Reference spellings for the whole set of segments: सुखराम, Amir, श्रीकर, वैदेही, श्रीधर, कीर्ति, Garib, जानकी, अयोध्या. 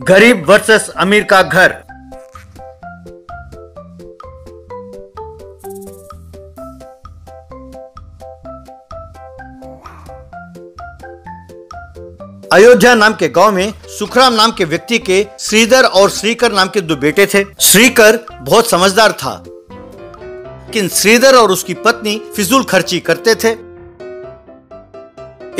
गरीब वर्सेस अमीर का घर। अयोध्या नाम के गांव में सुखराम नाम के व्यक्ति के श्रीधर और श्रीकर नाम के दो बेटे थे। श्रीकर बहुत समझदार था, लेकिन श्रीधर और उसकी पत्नी फिजूल खर्ची करते थे।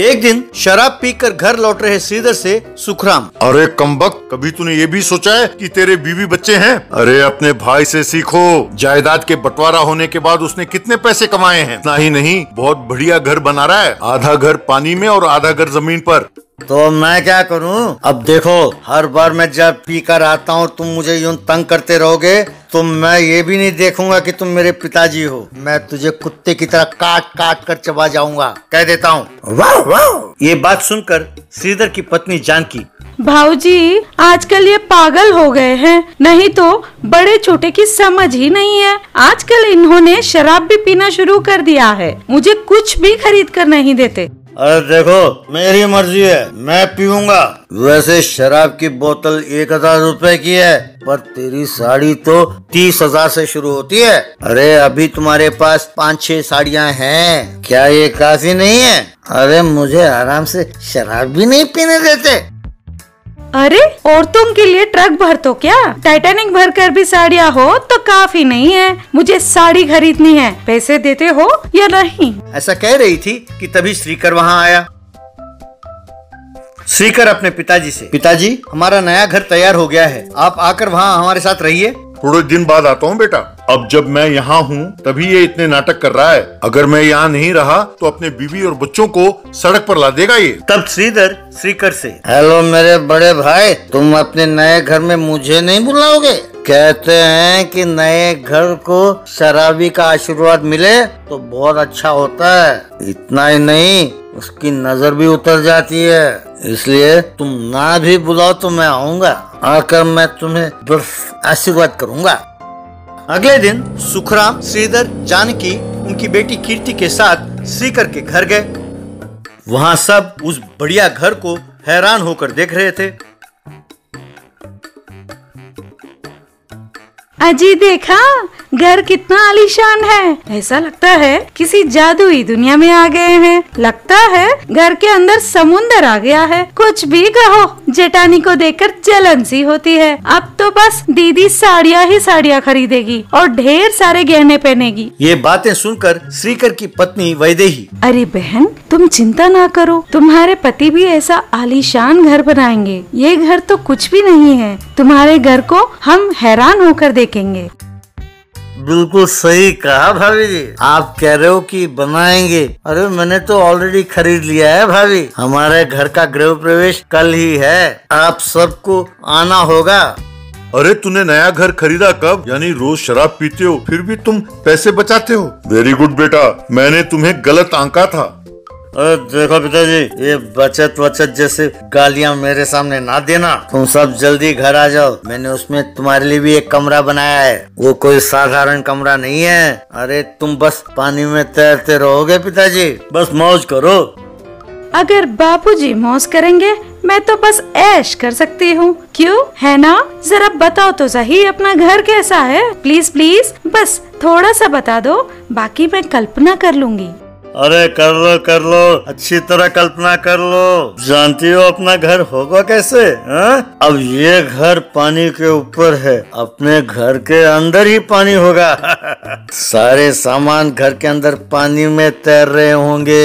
एक दिन शराब पीकर घर लौट रहे श्रीधर से सुखराम, अरे कमबख्त, कभी तूने ये भी सोचा है कि तेरे बीवी बच्चे हैं? अरे अपने भाई से सीखो, जायदाद के बंटवारा होने के बाद उसने कितने पैसे कमाए हैं। इतना ही नहीं, बहुत बढ़िया घर बना रहा है, आधा घर पानी में और आधा घर जमीन पर। तो मैं क्या करूं? अब देखो, हर बार मैं जब पी कर आता हूं तुम मुझे यूं तंग करते रहोगे तो मैं ये भी नहीं देखूंगा कि तुम मेरे पिताजी हो। मैं तुझे कुत्ते की तरह काट काट कर चबा जाऊंगा, कह देता हूं। वाह वाह। ये बात सुनकर श्रीधर की पत्नी जानकी, भाऊजी आजकल ये पागल हो गए हैं, नहीं तो बड़े छोटे की समझ ही नहीं है। आजकल इन्होंने शराब भी पीना शुरू कर दिया है, मुझे कुछ भी खरीद कर नहीं देते। अरे देखो, मेरी मर्जी है, मैं पीऊंगा। वैसे शराब की बोतल 1000 रुपए की है, पर तेरी साड़ी तो 30,000 से शुरू होती है। अरे अभी तुम्हारे पास 5-6 साड़ियाँ हैं, क्या ये काफी नहीं है? अरे मुझे आराम से शराब भी नहीं पीने देते। अरे औरतों के लिए ट्रक भर तो क्या, टाइटैनिक भर कर भी साड़ियाँ हो तो काफी नहीं है। मुझे साड़ी खरीदनी है, पैसे देते हो या नहीं? ऐसा कह रही थी कि तभी श्रीकर वहाँ आया। श्रीकर अपने पिताजी से, पिताजी हमारा नया घर तैयार हो गया है, आप आकर वहाँ हमारे साथ रहिए। थोड़े दिन बाद आता हूँ बेटा, अब जब मैं यहाँ हूँ तभी ये इतने नाटक कर रहा है। अगर मैं यहाँ नहीं रहा तो अपने बीवी और बच्चों को सड़क पर ला देगा ये। तब श्रीधर श्रीकर से, हेलो मेरे बड़े भाई, तुम अपने नए घर में मुझे नहीं बुलाओगे? कहते हैं कि नए घर को शराबी का आशीर्वाद मिले तो बहुत अच्छा होता है, इतना ही नहीं उसकी नजर भी उतर जाती है, इसलिए तुम ना भी बुलाओ तो मैं आऊँगा, आकर मैं तुम्हें आशीर्वाद करूँगा। अगले दिन सुखराम, श्रीधर, जानकी उनकी बेटी कीर्ति के साथ श्रीकर के घर गए। वहाँ सब उस बढ़िया घर को हैरान होकर देख रहे थे। अजी देखा, घर कितना आलीशान है, ऐसा लगता है किसी जादुई दुनिया में आ गए हैं। लगता है घर के अंदर समुंदर आ गया है, कुछ भी कहो जेठानी को देखकर जलन सी होती है। अब तो बस दीदी साड़ियाँ ही साड़ियाँ खरीदेगी और ढेर सारे गहने पहनेगी। ये बातें सुनकर श्रीकर की पत्नी वैदेही, अरे बहन तुम चिंता ना करो, तुम्हारे पति भी ऐसा आलीशान घर बनाएंगे, ये घर तो कुछ भी नहीं है, तुम्हारे घर को हम हैरान होकर देखेंगे। बिल्कुल सही कहा भाभी जी, आप कह रहे हो कि बनाएंगे, अरे मैंने तो ऑलरेडी खरीद लिया है भाभी, हमारे घर का गृह प्रवेश कल ही है, आप सबको आना होगा। अरे तूने नया घर खरीदा कब? यानी रोज शराब पीते हो फिर भी तुम पैसे बचाते हो, वेरी गुड बेटा, मैंने तुम्हें गलत आंका था। अरे देखो पिताजी, ये बचत वचत जैसे गालियाँ मेरे सामने ना देना, तुम सब जल्दी घर आ जाओ, मैंने उसमें तुम्हारे लिए भी एक कमरा बनाया है, वो कोई साधारण कमरा नहीं है। अरे तुम बस पानी में तैरते रहोगे पिताजी, बस मौज करो। अगर बापूजी मौज करेंगे मैं तो बस ऐश कर सकती हूँ, क्यों है ना? जरा बताओ तो सही अपना घर कैसा है, प्लीज प्लीज, बस थोड़ा सा बता दो, बाकी मैं कल्पना कर लूंगी। अरे कर लो अच्छी तरह कल्पना कर लो, जानती हो अपना घर होगा कैसे? हाँ? अब ये घर पानी के ऊपर है, अपने घर के अंदर ही पानी होगा। सारे सामान घर के अंदर पानी में तैर रहे होंगे।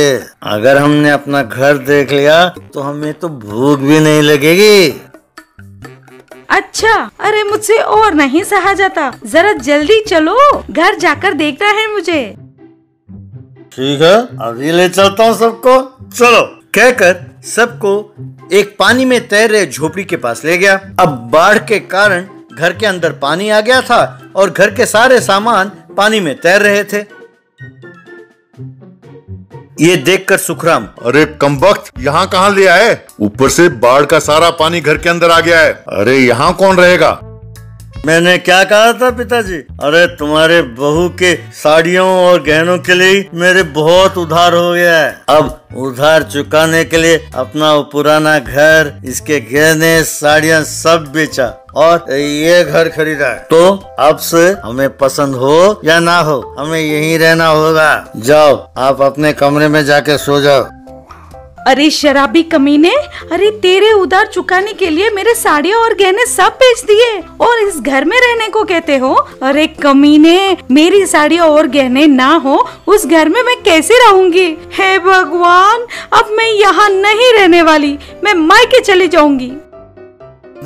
अगर हमने अपना घर देख लिया तो हमें तो भूख भी नहीं लगेगी। अच्छा, अरे मुझसे और नहीं सहा जाता, जरा जल्दी चलो, घर जाकर देखना है मुझे। ठीक है, अभी ले चलता हूँ सबको, चलो। कहकर सबको एक पानी में तैर रहे झोपड़ी के पास ले गया। अब बाढ़ के कारण घर के अंदर पानी आ गया था और घर के सारे सामान पानी में तैर रहे थे। ये देखकर सुखराम, अरे कमबख्त, यहाँ कहाँ ले आए? ऊपर से बाढ़ का सारा पानी घर के अंदर आ गया है, अरे यहाँ कौन रहेगा? मैंने क्या कहा था पिताजी? अरे तुम्हारे बहू के साड़ियों और गहनों के लिए मेरे बहुत उधार हो गया है। अब उधार चुकाने के लिए अपना वो पुराना घर, इसके गहने, साड़ियाँ सब बेचा और ये घर खरीदा है। तो अब से हमें पसंद हो या ना हो, हमें यहीं रहना होगा। जाओ आप अपने कमरे में जाके सो जाओ। अरे शराबी कमीने, अरे तेरे उधार चुकाने के लिए मेरे साड़ियाँ और गहने सब बेच दिए और इस घर में रहने को कहते हो। अरे कमीने, मेरी साड़ियाँ और गहने ना हो उस घर में मैं कैसे रहूँगी? हे भगवान, अब मैं यहाँ नहीं रहने वाली, मैं मायके चली जाऊँगी।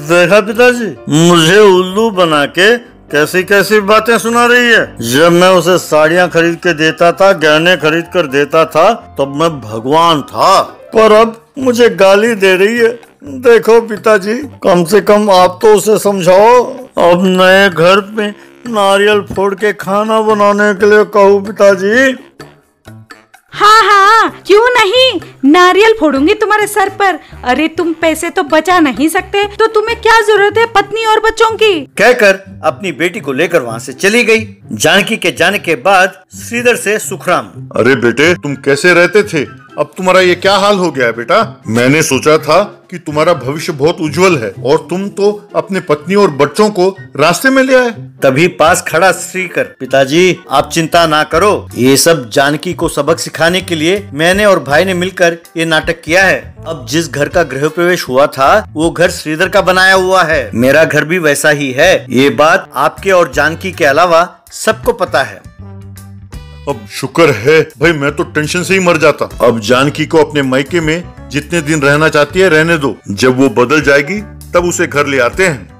देखा पिताजी, मुझे उल्लू बना के कैसी कैसी बातें सुना रही है। जब मैं उसे साड़ियाँ खरीद के देता था, गहने खरीद कर देता था, तब मैं भगवान था, पर अब मुझे गाली दे रही है। देखो पिताजी, कम से कम आप तो उसे समझाओ। अब नए घर में नारियल फोड़ के खाना बनाने के लिए कहो पिताजी। हाँ हाँ, क्यों नहीं, नारियल फोड़ूंगी तुम्हारे सर पर। अरे तुम पैसे तो बचा नहीं सकते, तो तुम्हें क्या जरूरत है पत्नी और बच्चों की? कहकर अपनी बेटी को लेकर वहाँ से चली गई। जानकी के जाने के बाद श्रीधर से सुखराम, अरे बेटे तुम कैसे रहते थे, अब तुम्हारा ये क्या हाल हो गया है बेटा? मैंने सोचा था कि तुम्हारा भविष्य बहुत उज्जवल है और तुम तो अपने पत्नी और बच्चों को रास्ते में ले आए। तभी पास खड़ा श्रीकर, पिताजी आप चिंता ना करो, ये सब जानकी को सबक सिखाने के लिए मैंने और भाई ने मिलकर ये नाटक किया है। अब जिस घर का गृह प्रवेश हुआ था वो घर श्रीधर का बनाया हुआ है, मेरा घर भी वैसा ही है। ये बात आपके और जानकी के अलावा सबको पता है। अब शुक्र है भाई, मैं तो टेंशन से ही मर जाता। अब जानकी को अपने मायके में जितने दिन रहना चाहती है रहने दो, जब वो बदल जाएगी तब उसे घर ले आते हैं।